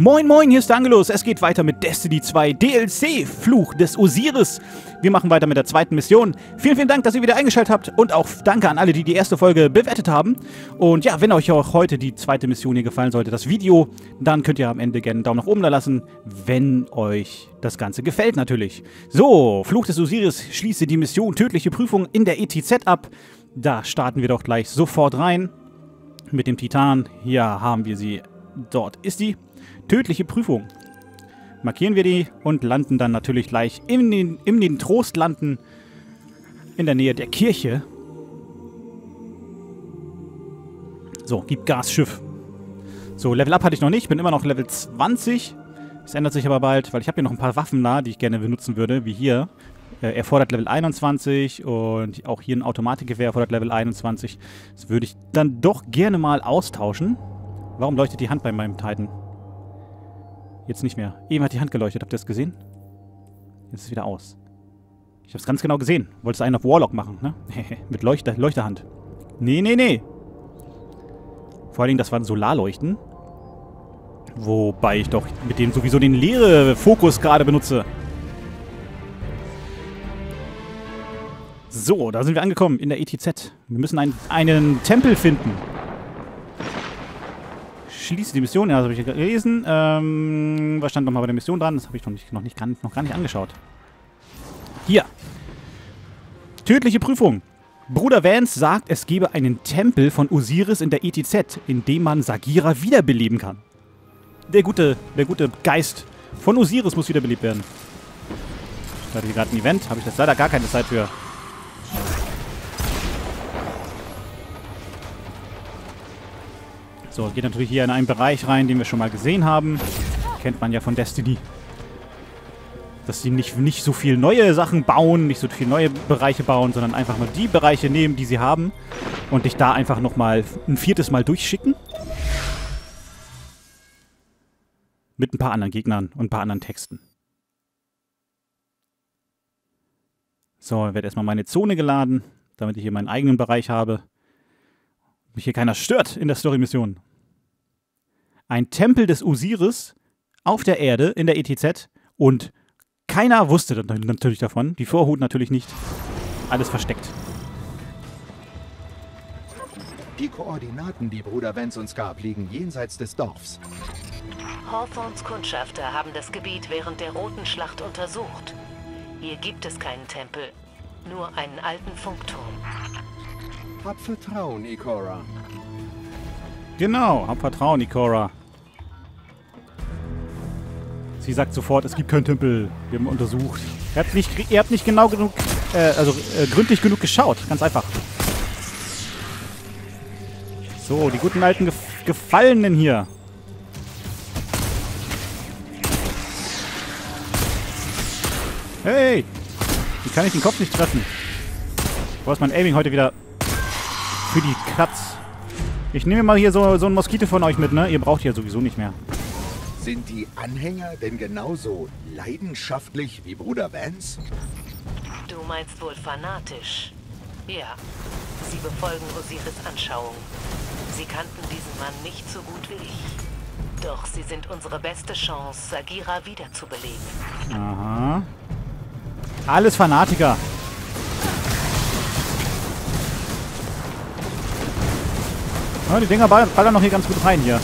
Moin moin, hier ist Angelus. Es geht weiter mit Destiny 2 DLC, Fluch des Osiris. Wir machen weiter mit der zweiten Mission. Vielen, vielen Dank, dass ihr wieder eingeschaltet habt und auch danke an alle, die die erste Folge bewertet haben. Und ja, wenn euch auch heute die zweite Mission hier gefallen sollte, das Video, dann könnt ihr am Ende gerne einen Daumen nach oben da lassen, wenn euch das Ganze gefällt natürlich. So, Fluch des Osiris, schließe die Mission Tödliche Prüfung in der ETZ ab. Da starten wir doch gleich sofort rein mit dem Titan. Hier haben wir sie. Dort ist die Tödliche Prüfung. Markieren wir die und landen dann natürlich gleich in den Trostlanden in der Nähe der Kirche. So, gib Gas, Schiff. So, Level Up hatte ich noch nicht. Bin immer noch Level 20. Das ändert sich aber bald, weil ich habe hier noch ein paar Waffen da, die ich gerne benutzen würde, wie hier. Er fordert Level 21 und auch hier ein Automatikgewehr fordert Level 21. Das würde ich dann doch gerne mal austauschen. Warum leuchtet die Hand bei meinem Titan? Jetzt nicht mehr. Eben hat die Hand geleuchtet. Habt ihr das gesehen? Jetzt ist es wieder aus. Ich hab's ganz genau gesehen. Wolltest du einen auf Warlock machen, ne? Mit Leuchterhand. Nee, nee, nee. Vor allen Dingen, das waren Solarleuchten. Wobei ich doch mit dem sowieso den leeren Fokus gerade benutze. So, da sind wir angekommen in der ETZ. Wir müssen einen Tempel finden. Schließe die Mission, ja, das habe ich gelesen. Was stand nochmal bei der Mission dran? Das habe ich noch gar nicht angeschaut. Hier. Tödliche Prüfung. Bruder Vance sagt, es gebe einen Tempel von Osiris in der ETZ, in dem man Sagira wiederbeleben kann. Der gute Geist von Osiris muss wiederbelebt werden. Ich hatte hier gerade ein Event, habe ich das leider gar keine Zeit für. So, geht natürlich hier in einen Bereich rein, den wir schon mal gesehen haben. Kennt man ja von Destiny. Dass sie nicht so viel neue Sachen bauen, nicht so viel neue Bereiche bauen, sondern einfach nur die Bereiche nehmen, die sie haben. Und dich da einfach nochmal ein viertes Mal durchschicken. Mit ein paar anderen Gegnern und ein paar anderen Texten. So, ich werde erstmal meine Zone geladen, damit ich hier meinen eigenen Bereich habe. Mich hier keiner stört in der Story-Mission. Ein Tempel des Osiris auf der Erde in der ETZ und keiner wusste natürlich davon. Die Vorhut natürlich nicht. Alles versteckt. Die Koordinaten, die Bruder Vance uns gab, liegen jenseits des Dorfs. Hawthorns Kundschafter haben das Gebiet während der Roten Schlacht untersucht. Hier gibt es keinen Tempel, nur einen alten Funkturm. Hab Vertrauen, Ikora. Genau, hab Vertrauen, Ikora. Sie sagt sofort, es gibt keinen Tempel. Wir haben untersucht. Ihr habt nicht genau genug, gründlich genug geschaut. Ganz einfach. So, die guten alten Gefallenen hier. Hey! Wie kann ich den Kopf nicht treffen? Wo ist mein Aiming heute wieder? Für die Katz. Ich nehme mal hier so ein Moskito von euch mit, ne? Ihr braucht ja sowieso nicht mehr. Sind die Anhänger denn genauso leidenschaftlich wie Bruder Vance? Du meinst wohl fanatisch. Ja, sie befolgen Osiris Anschauung. Sie kannten diesen Mann nicht so gut wie ich. Doch sie sind unsere beste Chance, Sagira wiederzubeleben. Aha. Alles Fanatiker. Ja, die Dinger ballern noch hier ganz gut rein hier.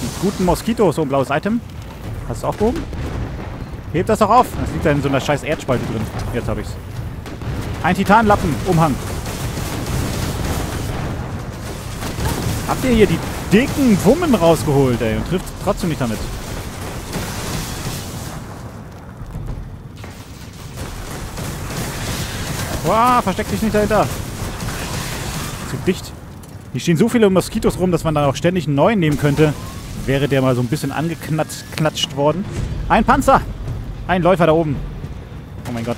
Mit guten Moskitos, so ein blaues Item. Hast du es aufgehoben? Hebt das doch auf. Das liegt da in so einer scheiß Erdspalte drin. Jetzt habe ich's. Ein Titanlappen-Umhang. Habt ihr hier die dicken Wummen rausgeholt, ey? Und trifft trotzdem nicht damit. Wow, versteck dich nicht dahinter. Zu dicht. Hier stehen so viele Moskitos rum, dass man da auch ständig einen neuen nehmen könnte. Wäre der mal so ein bisschen angeknatscht worden. Ein Panzer! Ein Läufer da oben. Oh mein Gott.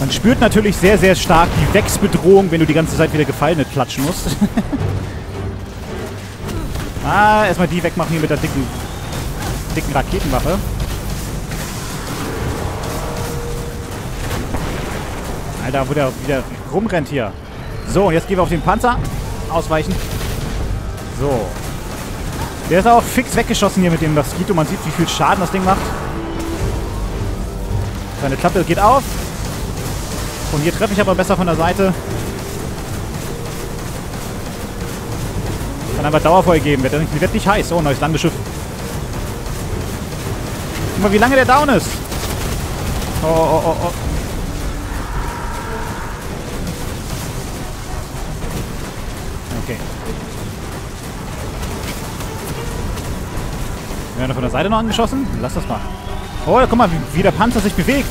Man spürt natürlich sehr, sehr stark die Wechsbedrohung, wenn du die ganze Zeit wieder Gefallene klatschen musst. Ah, erstmal die wegmachen hier mit der dicken Raketenwaffe. Alter, wo der wieder rumrennt hier. So, jetzt gehen wir auf den Panzer. Ausweichen. So. Der ist auch fix weggeschossen hier mit dem Mosquito. Man sieht, wie viel Schaden das Ding macht. Seine Klappe geht auf. Und hier treffe ich aber besser von der Seite. Kann einfach Dauerfeuer geben. Wird nicht heiß. Oh, neues Landeschiff. Guck mal, wie lange der down ist. Oh, oh, oh, oh. Okay. Wir werden von der Seite noch angeschossen. Lass das mal. Oh, guck mal, wie der Panzer sich bewegt.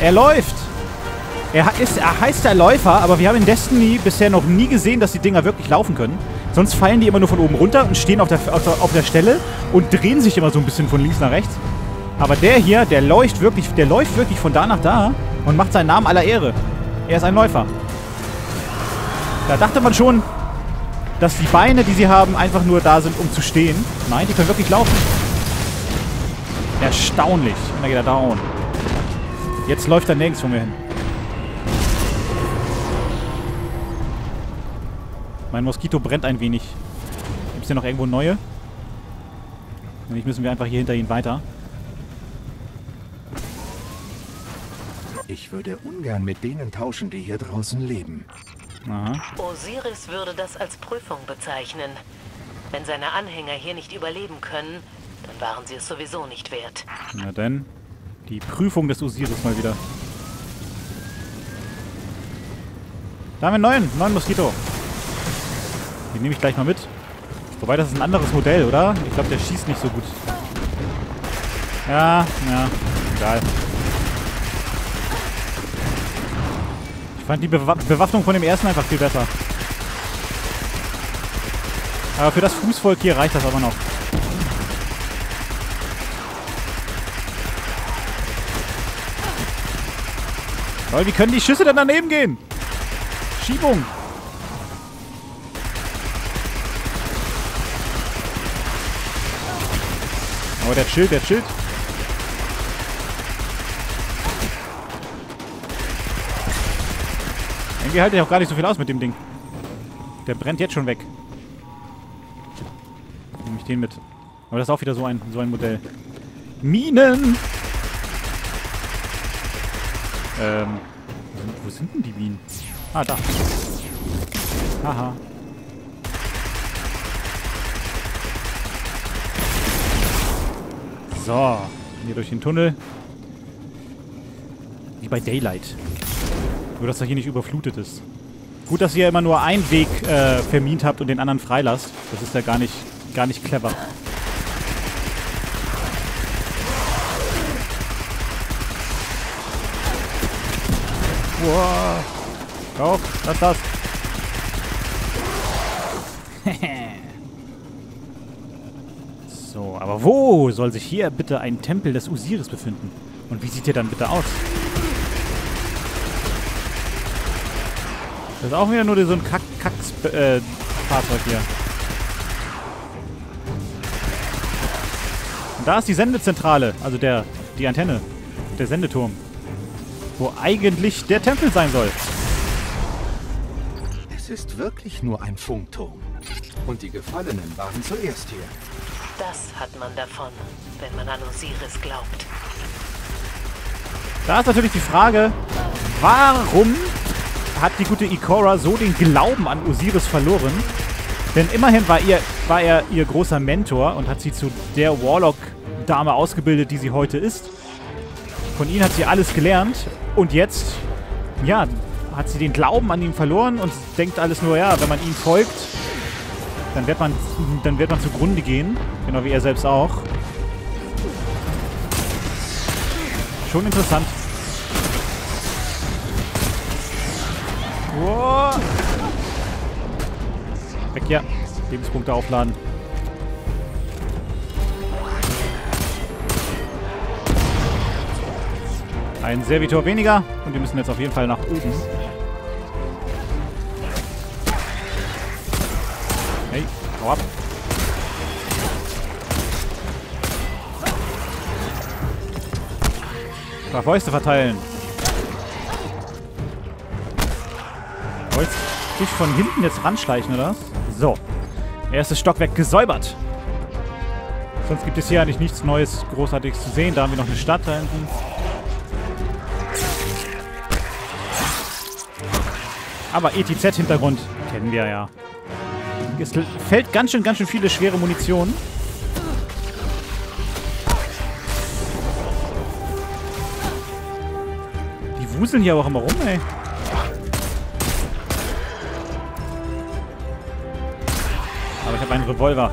Er läuft. Er heißt der Läufer, aber wir haben in Destiny bisher noch nie gesehen, dass die Dinger wirklich laufen können. Sonst fallen die immer nur von oben runter und stehen auf der Stelle und drehen sich immer so ein bisschen von links nach rechts. Aber der hier, der läuft wirklich von da nach da und macht seinen Namen aller Ehre. Er ist ein Läufer. Da dachte man schon, dass die Beine, die sie haben, einfach nur da sind, um zu stehen. Nein, die können wirklich laufen. Erstaunlich. Und da geht er down. Jetzt läuft er nirgends von mir hin. Mein Moskito brennt ein wenig. Gibt es hier noch irgendwo neue? Wenn nicht, müssen wir einfach hier hinter ihn weiter. Ich würde ungern mit denen tauschen, die hier draußen leben. Aha. Osiris würde das als Prüfung bezeichnen. Wenn seine Anhänger hier nicht überleben können, dann waren sie es sowieso nicht wert. Na denn, die Prüfung des Osiris mal wieder. Da haben wir einen neuen Moskito. Den nehme ich gleich mal mit. Wobei, das ist ein anderes Modell, oder? Ich glaube, der schießt nicht so gut. Ja, egal. Ich fand die Bewaffnung von dem ersten einfach viel besser. Aber für das Fußvolk hier reicht das aber noch. Toll, wie können die Schüsse denn daneben gehen? Schiebung. Oh, der chillt. Irgendwie halte ich auch gar nicht so viel aus mit dem Ding. Der brennt jetzt schon weg. Nehme ich den mit. Aber das ist auch wieder so ein Modell. Minen! Wo sind denn die Minen? Ah, da. Haha. So, hier durch den Tunnel. Wie bei Daylight. Nur, dass er hier nicht überflutet ist. Gut, dass ihr immer nur einen Weg vermint habt und den anderen freilasst. Das ist ja gar nicht clever. Wow. Kauf, lass das. So, aber wo soll sich hier bitte ein Tempel des Osiris befinden? Und wie sieht der dann bitte aus? Das ist auch wieder nur so ein Fahrzeug hier. Und da ist die Sendezentrale, also die Antenne, der Sendeturm, wo eigentlich der Tempel sein soll. Es ist wirklich nur ein Funkturm. Und die Gefallenen waren zuerst hier. Das hat man davon, wenn man an Osiris glaubt. Da ist natürlich die Frage, warum hat die gute Ikora so den Glauben an Osiris verloren? Denn immerhin war er ihr großer Mentor und hat sie zu der Warlock-Dame ausgebildet, die sie heute ist. Von ihm hat sie alles gelernt und jetzt, ja, hat sie den Glauben an ihn verloren und denkt alles nur, ja, wenn man ihm folgt, dann wird man zugrunde gehen. Genau wie er selbst auch. Schon interessant. Whoa. Weg hier. Lebenspunkte aufladen. Ein Servitor weniger. Und wir müssen jetzt auf jeden Fall nach oben. Hey, hau ab. Ein paar Fäuste verteilen. Wolltest du dich von hinten jetzt ranschleichen, oder? So. Erstes Stockwerk gesäubert. Sonst gibt es hier eigentlich nichts Neues, Großartiges zu sehen. Da haben wir noch eine Stadt da hinten. Aber ETZ-Hintergrund kennen wir ja. Es fällt ganz schön viele schwere Munition. Die wuseln hier aber auch immer rum, ey. Aber ich habe einen Revolver.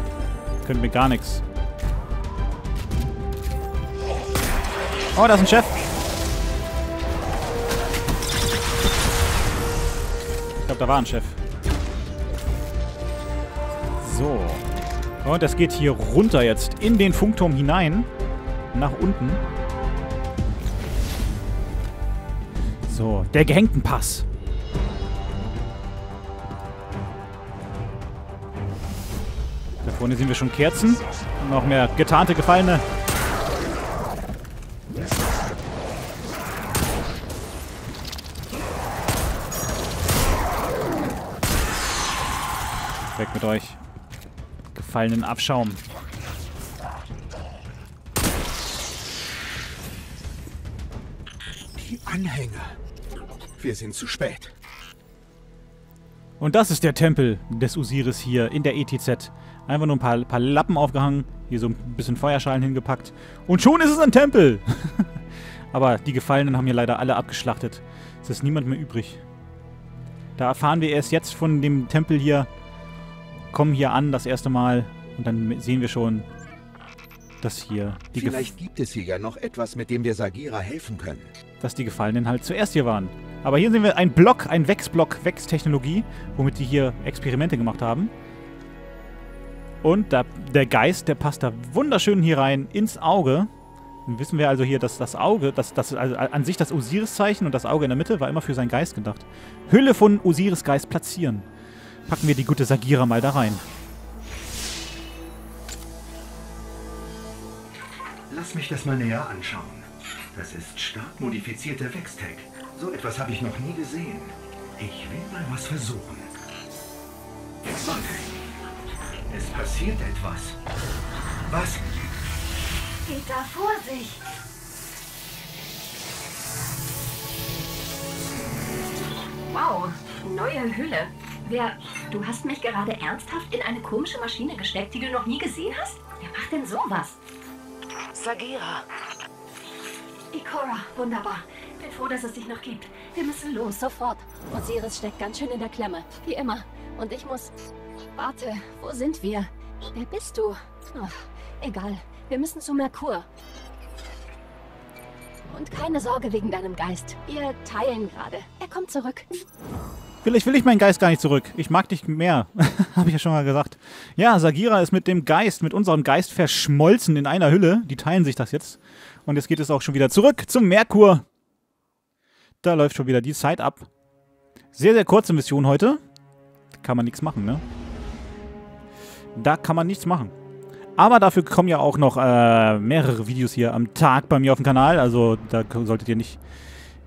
Können mir gar nichts. Oh, da ist ein Chef. Ich glaube, da war ein Chef. So. Und das geht hier runter jetzt in den Funkturm hinein. Nach unten. So, der Gehängtenpass. Da vorne sehen wir schon Kerzen. Und noch mehr getarnte Gefallene. Weg mit euch. Gefallenen Abschaum. Die Anhänger. Wir sind zu spät. Und das ist der Tempel des Osiris hier in der ETZ. Einfach nur ein paar Lappen aufgehangen, hier so ein bisschen Feuerschalen hingepackt. Und schon ist es ein Tempel! Aber die Gefallenen haben hier leider alle abgeschlachtet. Es ist niemand mehr übrig. Da erfahren wir erst jetzt von dem Tempel hier. Kommen hier an das erste Mal und dann sehen wir schon, dass hier die Vielleicht gibt es hier ja noch etwas, mit dem wir Sagira helfen können. Dass die Gefallenen halt zuerst hier waren. Aber hier sehen wir einen Block, einen Wächsblock, Wächstechnologie, womit die hier Experimente gemacht haben. Und der Geist, der passt da wunderschön hier rein ins Auge. Dann wissen wir also hier, dass das Auge, also an sich das Osiris-Zeichen und das Auge in der Mitte war immer für seinen Geist gedacht. Hülle von Osiris-Geist platzieren. Packen wir die gute Sagira mal da rein. Lass mich das mal näher anschauen. Das ist stark modifizierter Wextech. So etwas habe ich noch nie gesehen. Ich will mal was versuchen. Warte. Es passiert etwas. Was? Geht da vor sich. Wow, neue Hülle. Du hast mich gerade ernsthaft in eine komische Maschine gesteckt, die du noch nie gesehen hast? Wer macht denn sowas? Sagira. Ikora, wunderbar. Bin froh, dass es dich noch gibt. Wir müssen los, sofort. Osiris steckt ganz schön in der Klemme, wie immer. Und ich muss... Warte, wo sind wir? Wer bist du? Ach, egal, wir müssen zu Merkur. Und keine Sorge wegen deinem Geist. Wir teilen gerade. Er kommt zurück. Vielleicht will ich meinen Geist gar nicht zurück. Ich mag dich mehr. Habe ich ja schon mal gesagt. Ja, Sagira ist mit dem Geist, mit unserem Geist verschmolzen in einer Hülle. Die teilen sich das jetzt. Und jetzt geht es auch schon wieder zurück zum Merkur. Da läuft schon wieder die Zeit ab. Sehr, sehr kurze Mission heute. Kann man nichts machen, ne? Da kann man nichts machen. Aber dafür kommen ja auch noch mehrere Videos hier am Tag bei mir auf dem Kanal. Also da solltet ihr nicht...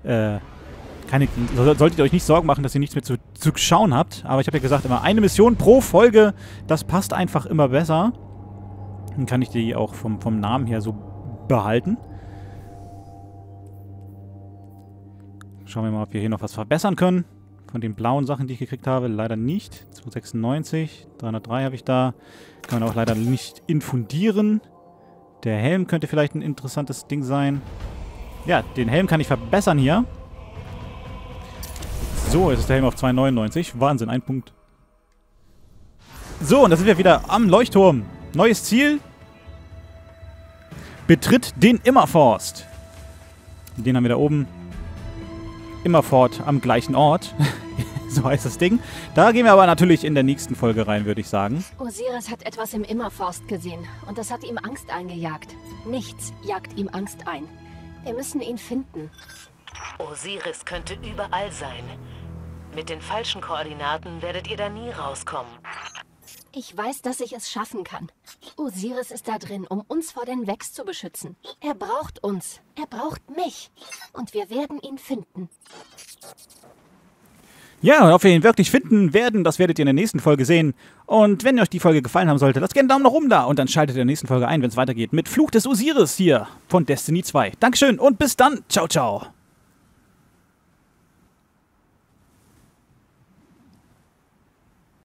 solltet ihr euch nicht Sorgen machen, dass ihr nichts mehr zu schauen habt. Aber ich habe ja gesagt, immer eine Mission pro Folge, das passt einfach immer besser. Dann kann ich die auch vom Namen her so behalten. Schauen wir mal, ob wir hier noch was verbessern können. Von den blauen Sachen, die ich gekriegt habe, leider nicht. 296, 303 habe ich da. Kann man auch leider nicht infundieren. Der Helm könnte vielleicht ein interessantes Ding sein. Ja, den Helm kann ich verbessern hier. So, jetzt ist der Helm auf 2,99. Wahnsinn, ein Punkt. So, und da sind wir wieder am Leuchtturm. Neues Ziel. Betritt den Immerforst. Den haben wir da oben. Immerfort am gleichen Ort. So heißt das Ding. Da gehen wir aber natürlich in der nächsten Folge rein, würde ich sagen. Osiris hat etwas im Immerforst gesehen und das hat ihm Angst eingejagt. Nichts jagt ihm Angst ein. Wir müssen ihn finden. Osiris könnte überall sein. Mit den falschen Koordinaten werdet ihr da nie rauskommen. Ich weiß, dass ich es schaffen kann. Osiris ist da drin, um uns vor den Vex zu beschützen. Er braucht uns. Er braucht mich. Und wir werden ihn finden. Ja, ob wir ihn wirklich finden werden, das werdet ihr in der nächsten Folge sehen. Und wenn euch die Folge gefallen haben sollte, lasst gerne einen Daumen nach oben da. Und dann schaltet ihr in der nächsten Folge ein, wenn es weitergeht mit Fluch des Osiris hier von Destiny 2. Dankeschön und bis dann. Ciao, ciao.